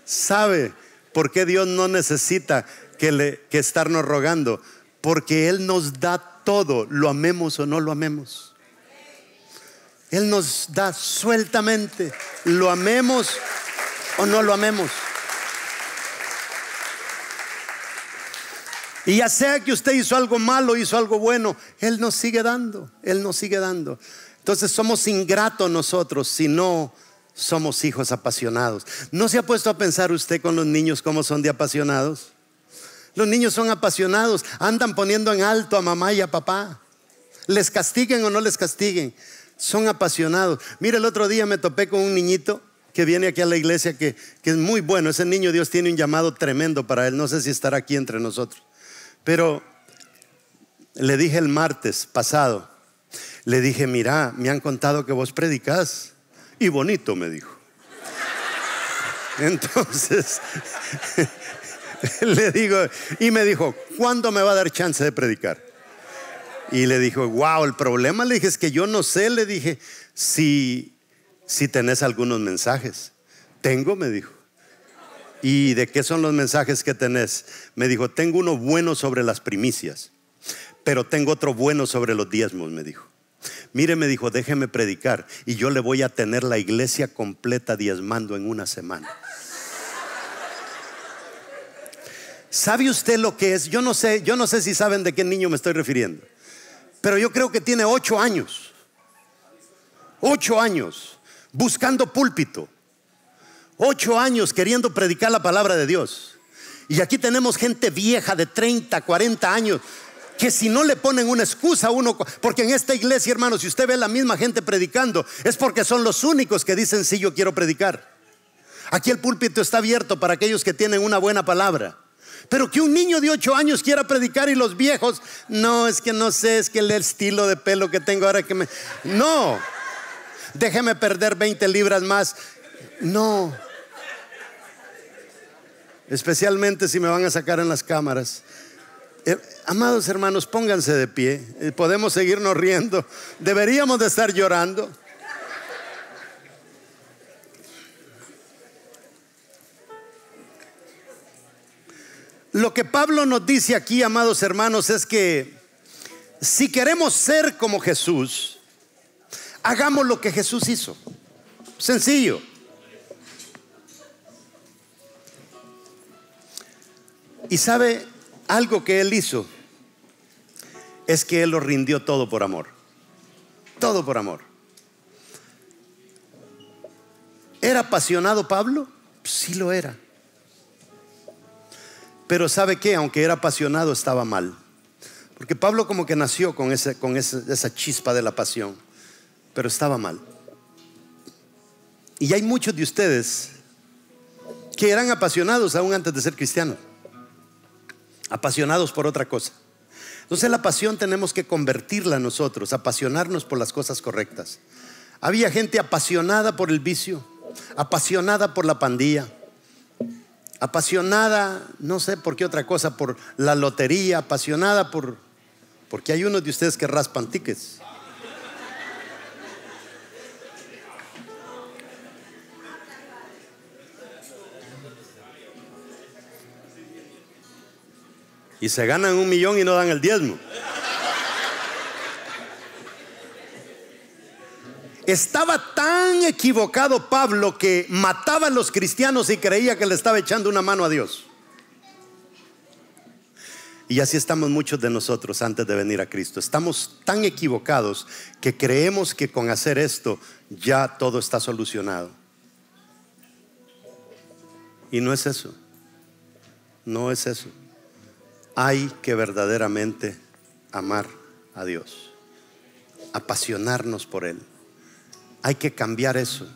¿Sabe por qué Dios no necesita que, le, que estarnos rogando? Porque Él nos da todo, lo amemos o no lo amemos. Él nos da sueltamente, lo amemos o no lo amemos. Y ya sea que usted hizo algo malo, hizo algo bueno, Él nos sigue dando, Él nos sigue dando. Entonces somos ingratos nosotros si no somos hijos apasionados. ¿No se ha puesto a pensar usted con los niños cómo son de apasionados? Los niños son apasionados, andan poniendo en alto a mamá y a papá. Les castiguen o no les castiguen, son apasionados. Mira, el otro día me topé con un niñito que viene aquí a la iglesia que, que es muy bueno. Ese niño, Dios tiene un llamado tremendo para él. No sé si estará aquí entre nosotros. Pero le dije el martes pasado, le dije, mira, me han contado que vos predicás. Y bonito, me dijo. Entonces le digo, y me dijo, ¿cuándo me va a dar chance de predicar? Y le dijo, wow, el problema, le dije, es que yo no sé, le dije, si, si tenés algunos mensajes. Tengo, me dijo. ¿Y de qué son los mensajes que tenés? Me dijo, tengo uno bueno sobre las primicias, pero tengo otro bueno sobre los diezmos, me dijo. Mire, me dijo, déjeme predicar y yo le voy a tener la iglesia completa diezmando en una semana. ¿Sabe usted lo que es? Yo no sé, yo no sé si saben de qué niño me estoy refiriendo, pero yo creo que tiene ocho años, ocho años buscando púlpito, ocho años queriendo predicar la palabra de Dios. Y aquí tenemos gente vieja de treinta, cuarenta años que si no le ponen una excusa a uno, porque en esta iglesia, hermano, si usted ve a la misma gente predicando, es porque son los únicos que dicen, sí, yo quiero predicar. Aquí el púlpito está abierto para aquellos que tienen una buena palabra. Pero que un niño de ocho años quiera predicar y los viejos, no, es que no sé, es que el estilo de pelo que tengo ahora que me... No, déjeme perder veinte libras más. No, especialmente si me van a sacar en las cámaras. Amados hermanos, pónganse de pie. Podemos seguirnos riendo. Deberíamos de estar llorando. Lo que Pablo nos dice aquí, amados hermanos, es que si queremos ser como Jesús, hagamos lo que Jesús hizo. Sencillo. Y sabe, algo que Él hizo es que Él lo rindió todo por amor. Todo por amor. ¿Era apasionado Pablo? Sí lo era. Pero ¿sabe qué? Aunque era apasionado, estaba mal. Porque Pablo como que nació con, ese, con ese, esa chispa de la pasión. Pero estaba mal. Y hay muchos de ustedes que eran apasionados aún antes de ser cristianos. Apasionados por otra cosa. Entonces la pasión tenemos que convertirla nosotros, apasionarnos por las cosas correctas. Había gente apasionada por el vicio, apasionada por la pandilla, apasionada, no sé por qué otra cosa, por la lotería, apasionada por... Porque hay unos de ustedes que raspan tickets. Y se ganan un millón y no dan el diezmo. Estaba tan equivocado Pablo que mataba a los cristianos y creía que le estaba echando una mano a Dios. Y así estamos muchos de nosotros antes de venir a Cristo. Estamos tan equivocados que creemos que con hacer esto ya todo está solucionado. Y no es eso. No es eso. Hay que verdaderamente amar a Dios, apasionarnos por Él. Hay que cambiar eso.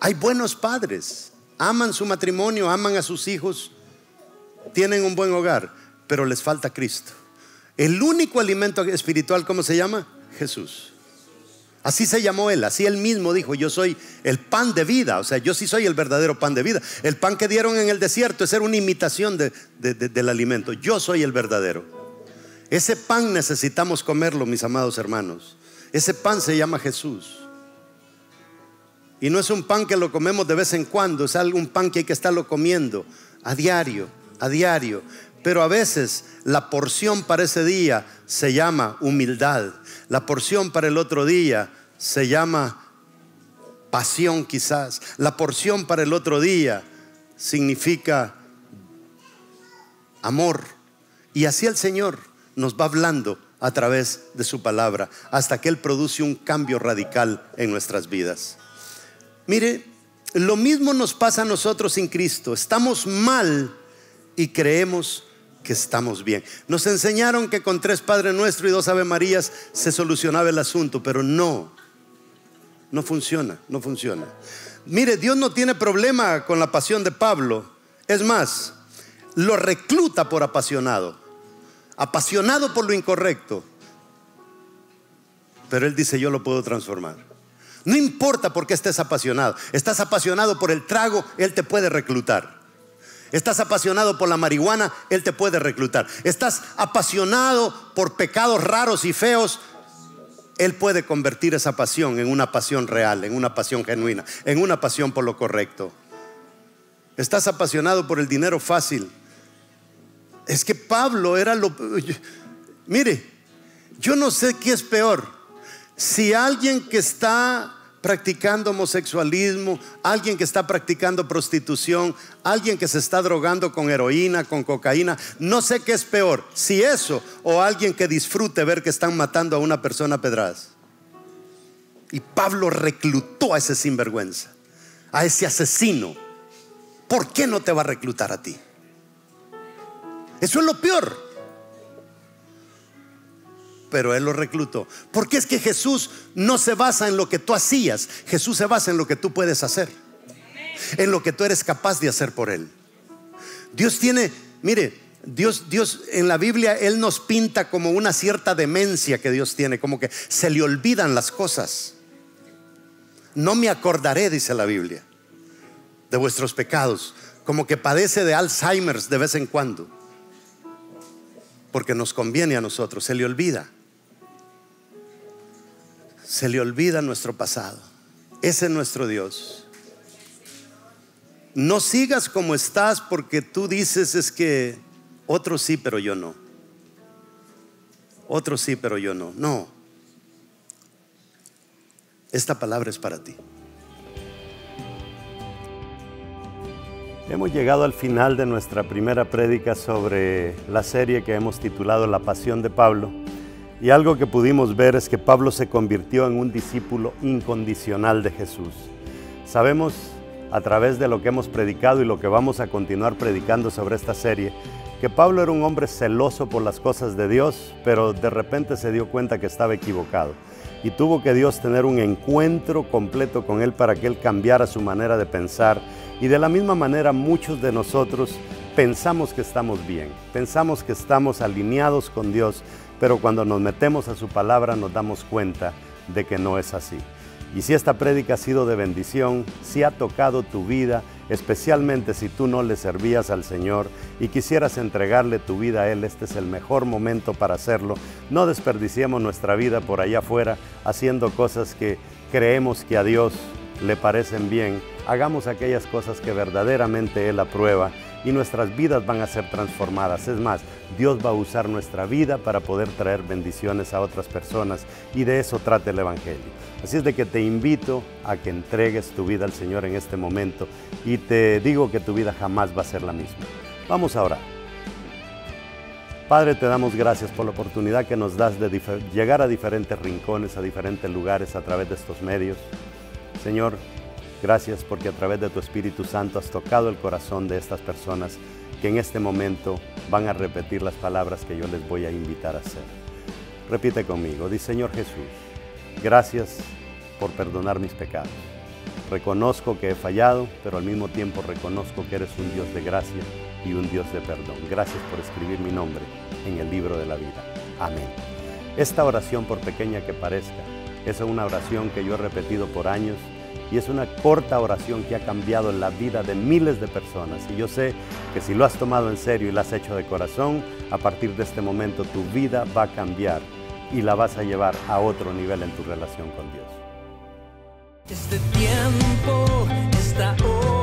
Hay buenos padres, aman su matrimonio, aman a sus hijos, tienen un buen hogar, pero les falta Cristo. El único alimento espiritual, ¿cómo se llama? Jesús. Así se llamó él, así él mismo dijo: yo soy el pan de vida. O sea, yo sí soy el verdadero pan de vida. El pan que dieron en el desierto es ser una imitación de, de, de, del alimento. Yo soy el verdadero. Ese pan necesitamos comerlo, mis amados hermanos. Ese pan se llama Jesús. Y no es un pan que lo comemos de vez en cuando, es algún pan que hay que estarlo comiendo a diario, a diario. Pero a veces la porción para ese día se llama humildad. La porción para el otro día se llama pasión quizás. La porción para el otro día significa amor. Y así el Señor nos va hablando a través de su palabra, hasta que Él produce un cambio radical en nuestras vidas. Mire, lo mismo nos pasa a nosotros sin Cristo. Estamos mal y creemos que estamos bien. Nos enseñaron que con tres Padre Nuestro y dos Ave Marías se solucionaba el asunto, pero no, no funciona, no funciona. Mire, Dios no tiene problema con la pasión de Pablo. Es más, lo recluta por apasionado, apasionado por lo incorrecto. Pero Él dice: yo lo puedo transformar. No importa por qué estés apasionado. Estás apasionado por el trago, Él te puede reclutar. Estás apasionado por la marihuana, Él te puede reclutar. Estás apasionado por pecados raros y feos, Él puede convertir esa pasión en una pasión real, en una pasión genuina, en una pasión por lo correcto. Estás apasionado por el dinero fácil. Es que Pablo era lo... Mire, yo no sé qué es peor. Si alguien que está practicando homosexualismo, alguien que está practicando prostitución, alguien que se está drogando con heroína, con cocaína, no sé qué es peor, si eso o alguien que disfrute ver que están matando a una persona a pedradas. Y Pablo reclutó a ese sinvergüenza, a ese asesino. ¿Por qué no te va a reclutar a ti? Eso es lo peor. Pero Él lo reclutó. Porque es que Jesús no se basa en lo que tú hacías. Jesús se basa en lo que tú puedes hacer, en lo que tú eres capaz de hacer por Él. Dios tiene, mire, Dios, Dios en la Biblia, Él nos pinta como una cierta demencia que Dios tiene, como que se le olvidan las cosas. No me acordaré, dice la Biblia, de vuestros pecados. Como que padece de Alzheimer de vez en cuando, porque nos conviene a nosotros. Se le olvida, se le olvida nuestro pasado. Ese es nuestro Dios. No sigas como estás porque tú dices: es que otros sí, pero yo no. Otros sí, pero yo no. No. Esta palabra es para ti. Hemos llegado al final de nuestra primera prédica sobre la serie que hemos titulado La Pasión de Pablo. Y algo que pudimos ver es que Pablo se convirtió en un discípulo incondicional de Jesús. Sabemos, a través de lo que hemos predicado y lo que vamos a continuar predicando sobre esta serie, que Pablo era un hombre celoso por las cosas de Dios, pero de repente se dio cuenta que estaba equivocado. Y tuvo que Dios tener un encuentro completo con él para que él cambiara su manera de pensar. Y de la misma manera muchos de nosotros pensamos que estamos bien, pensamos que estamos alineados con Dios, pero cuando nos metemos a su palabra nos damos cuenta de que no es así. Y si esta prédica ha sido de bendición, si ha tocado tu vida, especialmente si tú no le servías al Señor y quisieras entregarle tu vida a Él, este es el mejor momento para hacerlo. No desperdiciemos nuestra vida por allá afuera haciendo cosas que creemos que a Dios le parecen bien. Hagamos aquellas cosas que verdaderamente Él aprueba y nuestras vidas van a ser transformadas. Es más, Dios va a usar nuestra vida para poder traer bendiciones a otras personas, y de eso trata el Evangelio. Así es de que te invito a que entregues tu vida al Señor en este momento, y te digo que tu vida jamás va a ser la misma. Vamos a orar. Padre, te damos gracias por la oportunidad que nos das de llegar a diferentes rincones, a diferentes lugares a través de estos medios. Señor, gracias porque a través de tu Espíritu Santo has tocado el corazón de estas personas que en este momento van a repetir las palabras que yo les voy a invitar a hacer. Repite conmigo. Dice: Señor Jesús, gracias por perdonar mis pecados. Reconozco que he fallado, pero al mismo tiempo reconozco que eres un Dios de gracia y un Dios de perdón. Gracias por escribir mi nombre en el libro de la vida. Amén. Esta oración, por pequeña que parezca, es una oración que yo he repetido por años y es una corta oración que ha cambiado la vida de miles de personas. Y yo sé que si lo has tomado en serio y lo has hecho de corazón, a partir de este momento tu vida va a cambiar y la vas a llevar a otro nivel en tu relación con Dios. Este tiempo está hoy.